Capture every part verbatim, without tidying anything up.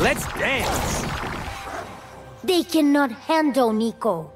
Let's dance! They cannot handle Neeko.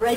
Red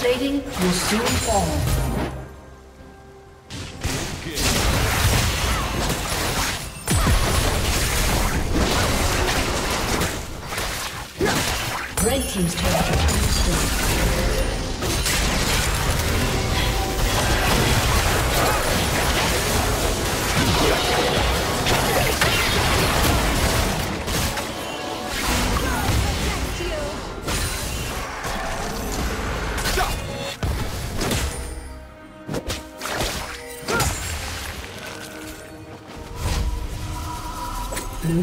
Plating will soon fall. Blue team's turret has been destroyed. Blue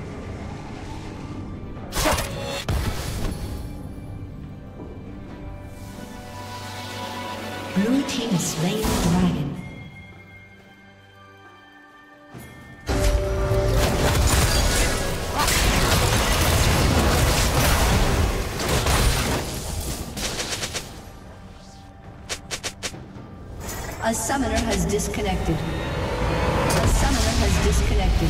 Blue team has slain the dragon. A summoner has disconnected. A summoner has disconnected.